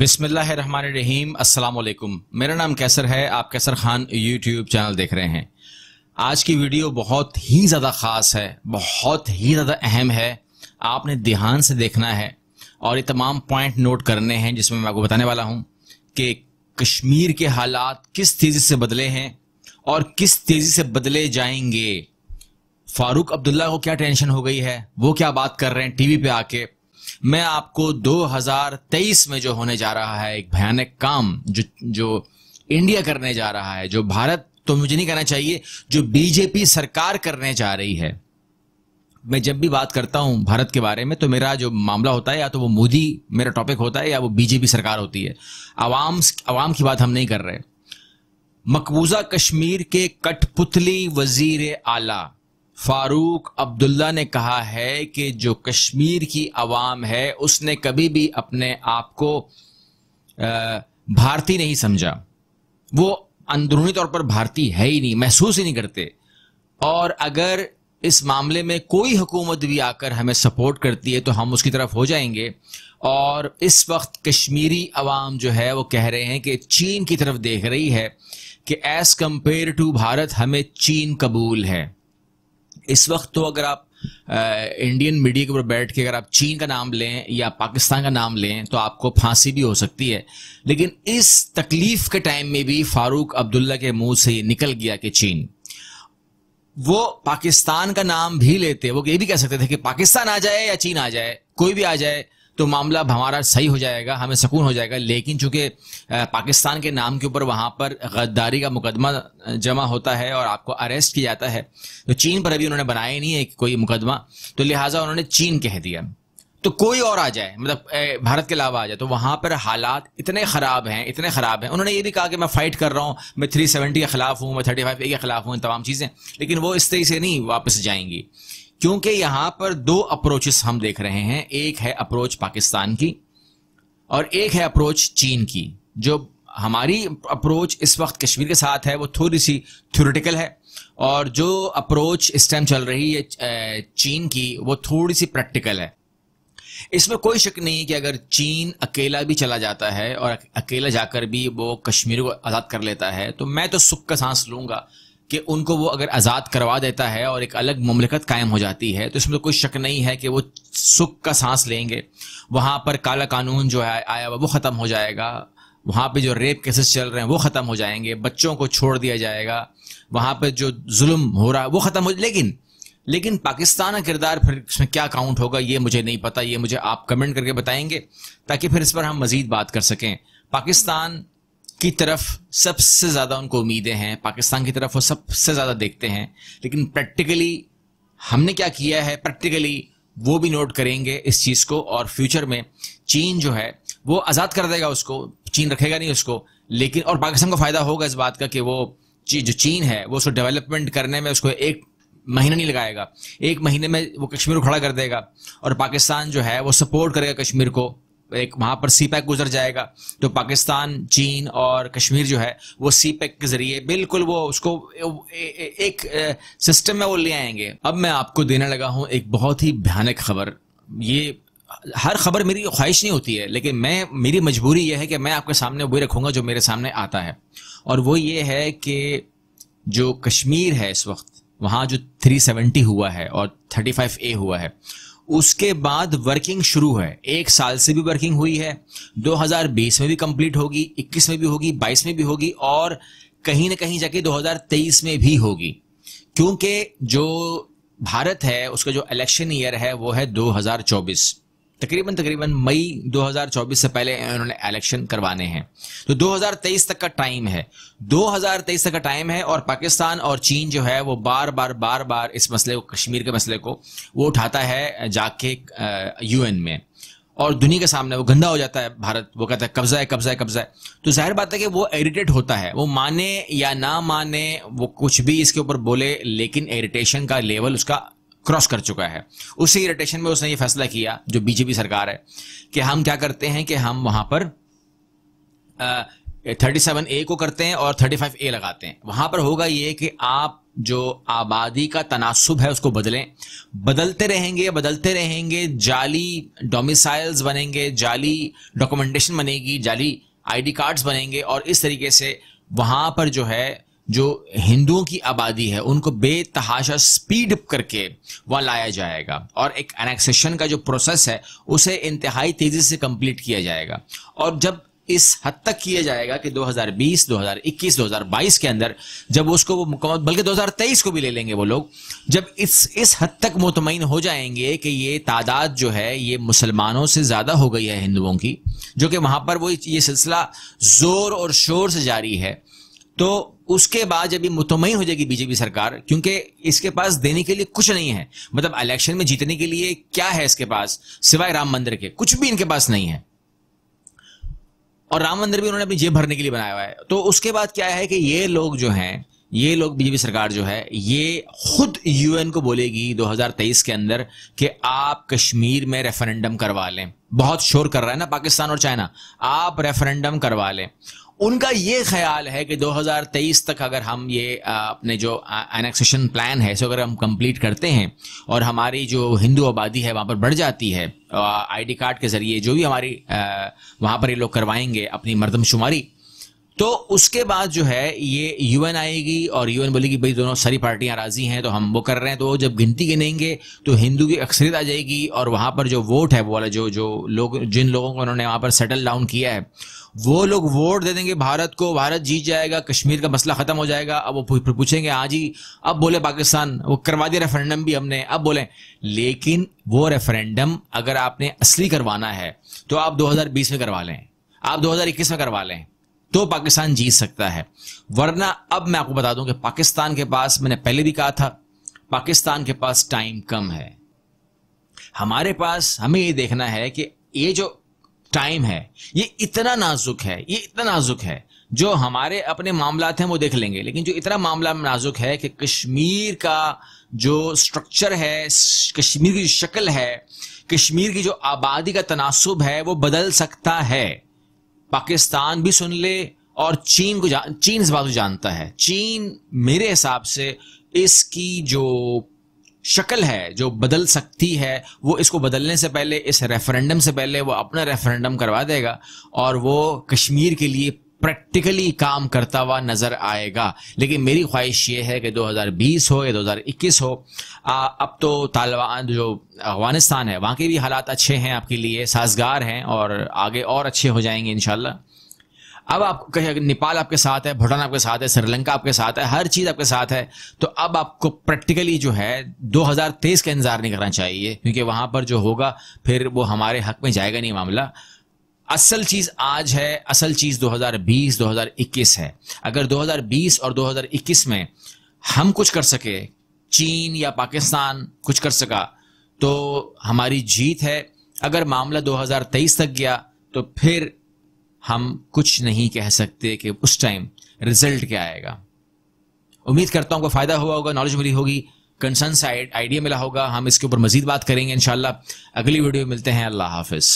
बिस्मिल्लाहिर्रहमानिर्रहीम, अस्सलाम वालेकुम। मेरा नाम कैसर है, आप कैसर खान यूट्यूब चैनल देख रहे हैं। आज की वीडियो बहुत ही ज़्यादा ख़ास है, बहुत ही ज़्यादा अहम है। आपने ध्यान से देखना है और ये तमाम पॉइंट नोट करने हैं जिसमें मैं आपको बताने वाला हूँ कि कश्मीर के हालात किस तेज़ी से बदले हैं और किस तेज़ी से बदले जाएंगे। फारूक अब्दुल्ला को क्या टेंशन हो गई है, वो क्या बात कर रहे हैं टीवी पे आके। मैं आपको 2023 में जो होने जा रहा है, एक भयानक काम जो इंडिया करने जा रहा है, जो भारत तो मुझे नहीं कहना चाहिए, जो बीजेपी सरकार करने जा रही है। मैं जब भी बात करता हूं भारत के बारे में तो मेरा जो मामला होता है, या तो वो मोदी मेरा टॉपिक होता है या वो बीजेपी सरकार होती है। आवाम की बात हम नहीं कर रहे। मकबूजा कश्मीर के कठपुतली वजीर आला फारूक अब्दुल्ला ने कहा है कि जो कश्मीर की आवाम है उसने कभी भी अपने आप को भारतीय नहीं समझा। वो अंदरूनी तौर पर भारतीय है ही नहीं, महसूस ही नहीं करते। और अगर इस मामले में कोई हुकूमत भी आकर हमें सपोर्ट करती है तो हम उसकी तरफ हो जाएंगे। और इस वक्त कश्मीरी आवाम जो है वो कह रहे हैं कि चीन की तरफ देख रही है कि एज़ कम्पेयर टू भारत हमें चीन कबूल है। इस वक्त तो अगर आप इंडियन मीडिया के ऊपर बैठ के अगर आप चीन का नाम लें या पाकिस्तान का नाम लें तो आपको फांसी भी हो सकती है। लेकिन इस तकलीफ के टाइम में भी फारूक अब्दुल्ला के मुंह से ये निकल गया कि चीन। वो पाकिस्तान का नाम भी लेते, वो ये भी कह सकते थे कि पाकिस्तान आ जाए या चीन आ जाए, कोई भी आ जाए तो मामला हमारा सही हो जाएगा, हमें सुकून हो जाएगा। लेकिन चूंकि पाकिस्तान के नाम के ऊपर वहाँ पर गद्दारी का मुकदमा जमा होता है और आपको अरेस्ट किया जाता है, तो चीन पर अभी उन्होंने बनाया ही नहीं है कोई मुकदमा, तो लिहाजा उन्होंने चीन कह दिया। तो कोई और आ जाए, मतलब भारत के अलावा आ जाए, तो वहाँ पर हालात इतने ख़राब हैं, इतने ख़राब हैं। उन्होंने ये भी कहा कि मैं फ़ाइट कर रहा हूँ, मैं 370 के ख़िलाफ़ हूँ, मैं 35A के ख़िलाफ़ हूँ, तमाम चीज़ें। लेकिन वो इस तरह से नहीं वापस जाएंगी, क्योंकि यहाँ पर दो अप्रोचेस हम देख रहे हैं। एक है अप्रोच पाकिस्तान की और एक है अप्रोच चीन की। जो हमारी अप्रोच इस वक्त कश्मीर के साथ है वो थोड़ी सी थ्योरेटिकल है, और जो अप्रोच इस टाइम चल रही है चीन की वो थोड़ी सी प्रैक्टिकल है। इसमें कोई शक नहीं कि अगर चीन अकेला भी चला जाता है और अकेला जाकर भी वो कश्मीर को आज़ाद कर लेता है, तो मैं तो सुख का सांस लूँगा कि उनको वो अगर आज़ाद करवा देता है और एक अलग ममलिकत कायम हो जाती है, तो इसमें तो कोई शक नहीं है कि वो सुख का सांस लेंगे। वहाँ पर काला कानून जो है आया हुआ वो ख़त्म हो जाएगा, वहाँ पे जो रेप केसेस चल रहे हैं वो ख़त्म हो जाएंगे, बच्चों को छोड़ दिया जाएगा, वहाँ पर जो जुल्म हो रहा है वो ख़त्म हो। लेकिन पाकिस्तान का किरदार फिर इसमें क्या काउंट होगा ये मुझे नहीं पता, ये मुझे आप कमेंट करके बताएंगे ताकि फिर इस पर हम मज़ीद बात कर सकें। पाकिस्तान की तरफ सबसे ज़्यादा उनको उम्मीदें हैं, पाकिस्तान की तरफ वो सबसे ज़्यादा देखते हैं, लेकिन प्रैक्टिकली हमने क्या किया है, प्रैक्टिकली वो भी नोट करेंगे इस चीज़ को। और फ्यूचर में चीन जो है वो आज़ाद कर देगा उसको, चीन रखेगा नहीं उसको, लेकिन और पाकिस्तान को फ़ायदा होगा इस बात का कि वो जो चीन है वो उसको डेवलपमेंट करने में उसको एक महीना नहीं लगाएगा, एक महीने में वो कश्मीर को खड़ा कर देगा। और पाकिस्तान जो है वो सपोर्ट करेगा कश्मीर को, एक वहाँ पर CPEC गुजर जाएगा, तो पाकिस्तान, चीन और कश्मीर जो है वो CPEC के ज़रिए बिल्कुल वो उसको एक सिस्टम में वो ले आएंगे। अब मैं आपको देने लगा हूँ एक बहुत ही भयानक खबर। ये हर खबर मेरी ख्वाहिश नहीं होती है, लेकिन मेरी मजबूरी ये है कि मैं आपके सामने वही रखूँगा जो मेरे सामने आता है। और वो ये है कि जो कश्मीर है इस वक्त, वहाँ जो 370 हुआ है और 35A हुआ है, उसके बाद वर्किंग शुरू है। 1 साल से भी वर्किंग हुई है, 2020 में भी कंप्लीट होगी, 21 में भी होगी, 22 में भी होगी, और कहीं ना कहीं जाके 2023 में भी होगी, क्योंकि जो भारत है उसका जो इलेक्शन ईयर है वो है 2024। तकरीबन मई 2024 से पहले इन्होंने इलेक्शन करवाने हैं, तो 2023 तक का टाइम है, 2023 तक का टाइम है। और पाकिस्तान और चीन जो है वो बार बार इस मसले को, कश्मीर के मसले को वो उठाता है जाके UN में, और दुनिया के सामने वो गंदा हो जाता है। भारत वो कहता है कब्जा है, कब्जा है, कब्जा है, तो जाहिर बात है कि वो इरिटेट होता है। वो माने या ना माने, वो कुछ भी इसके ऊपर बोले, लेकिन इरिटेशन का लेवल उसका क्रॉस कर चुका है। उसी इरिटेशन में उसने ये फैसला किया, जो बीजेपी सरकार है, कि हम क्या करते हैं कि हम वहां पर 37A को करते हैं और 35A लगाते हैं। वहां पर होगा ये कि आप जो आबादी का तनासुब है उसको बदलें। बदलते रहेंगे। जाली डोमिसाइल्स बनेंगे, जाली डॉक्यूमेंटेशन बनेगी, जाली आईडी कार्ड्स बनेंगे और इस तरीके से वहाँ पर जो है जो हिंदुओं की आबादी है उनको बेतहाशा स्पीड अप करके वहाँ लाया जाएगा और एक एनेक्सेशन का जो प्रोसेस है उसे इंतहाई तेज़ी से कंप्लीट किया जाएगा। और जब इस हद तक किया जाएगा कि 2020, 2021, 2022 के अंदर जब उसको वो मुकम्मल, बल्कि 2023 को भी ले लेंगे वो लोग, जब इस हद तक मुतमईन हो जाएंगे कि ये तादाद जो है ये मुसलमानों से ज़्यादा हो गई है हिंदुओं की, जो कि वहाँ पर वो ये सिलसिला ज़ोर और शोर से जारी है, तो उसके बाद जब ये मुतमईन हो जाएगी बीजेपी सरकार, क्योंकि इसके पास देने के लिए कुछ नहीं है, मतलब इलेक्शन में जीतने के लिए क्या है इसके पास सिवाय राम मंदिर के, कुछ भी इनके पास नहीं है। और राम मंदिर भी उन्होंने अपनी जेब भरने के लिए बनाया हुआ है। तो उसके बाद क्या है कि ये लोग जो हैं, ये लोग बीजेपी सरकार जो है ये खुद यूएन को बोलेगी 2023 के अंदर कि आप कश्मीर में रेफरेंडम करवा लें। बहुत शोर कर रहा है ना पाकिस्तान और चाइना, आप रेफरेंडम करवा लें। उनका ये ख्याल है कि 2023 तक अगर हम ये अपने जो एनेक्सेशन प्लान है इसको अगर हम कंप्लीट करते हैं और हमारी जो हिंदू आबादी है वहाँ पर बढ़ जाती है, आईडी कार्ड के ज़रिए जो भी हमारी वहाँ पर ये लोग करवाएंगे अपनी मर्दमशुमारी, तो उसके बाद जो है ये यूएन आएगी और यूएन बोलेगी भाई दोनों सारी पार्टियाँ राज़ी हैं तो हम वो कर रहे हैं। तो जब गिनती गिनेंगे तो हिंदू की अक्सरियत आ जाएगी और वहाँ पर जो वोट है वो वाला जो लोग, जिन लोगों को उन्होंने वहाँ पर सेटल डाउन किया है वो लोग वोट दे देंगे भारत को, भारत जीत जाएगा, कश्मीर का मसला ख़त्म हो जाएगा। अब वो पूछेंगे हाँ जी अब बोले पाकिस्तान, वो करवा दिया रेफरेंडम भी हमने, अब बोले। लेकिन वो रेफरेंडम अगर आपने असली करवाना है तो आप 2020 में करवा लें, आप 2021 में करवा लें तो पाकिस्तान जीत सकता है। वरना अब मैं आपको बता दूं कि पाकिस्तान के पास, मैंने पहले भी कहा था, पाकिस्तान के पास टाइम कम है। हमारे पास, हमें ये देखना है कि ये जो टाइम है ये इतना नाजुक है, जो हमारे अपने मामलात हैं वो देख लेंगे, लेकिन जो इतना मामला नाजुक है कि कश्मीर का जो स्ट्रक्चर है, कश्मीर की जो शक्ल है, कश्मीर की जो आबादी का तनासुब है वो बदल सकता है। पाकिस्तान भी सुन ले और चीन इस बात को जानता है। चीन मेरे हिसाब से इसकी जो शक्ल है जो बदल सकती है वो इसको बदलने से पहले, इस रेफरेंडम से पहले वो अपना रेफरेंडम करवा देगा और वो कश्मीर के लिए प्रैक्टिकली काम करता हुआ नज़र आएगा। लेकिन मेरी ख्वाहिश ये है कि 2020 हो या 2021 हो, अब तो तालिबान जो अफगानिस्तान है वहाँ के भी हालात अच्छे हैं, आपके लिए साजगार हैं और आगे और अच्छे हो जाएंगे इंशाल्लाह। अब आप, नेपाल आपके साथ है, भूटान आपके साथ है, श्रीलंका आपके साथ है, हर चीज़ आपके साथ है। तो अब आपको प्रैक्टिकली जो है 2023 का इंतजार नहीं करना चाहिए, क्योंकि वहाँ पर जो होगा फिर वो हमारे हक में जाएगा नहीं मामला। असल चीज़ आज है, असल चीज़ 2020, 2021 है। अगर 2020 और 2021 में हम कुछ कर सके, चीन या पाकिस्तान कुछ कर सका, तो हमारी जीत है। अगर मामला 2023 तक गया तो फिर हम कुछ नहीं कह सकते कि उस टाइम रिजल्ट क्या आएगा। उम्मीद करता हूँ आपको फ़ायदा हुआ होगा, नॉलेज मिली होगी, कंसर्न से आइडिया मिला होगा। हम इसके ऊपर मज़ीद बात करेंगे इंशाल्लाह। अगली वीडियो में मिलते हैं। अल्लाह हाफिज़।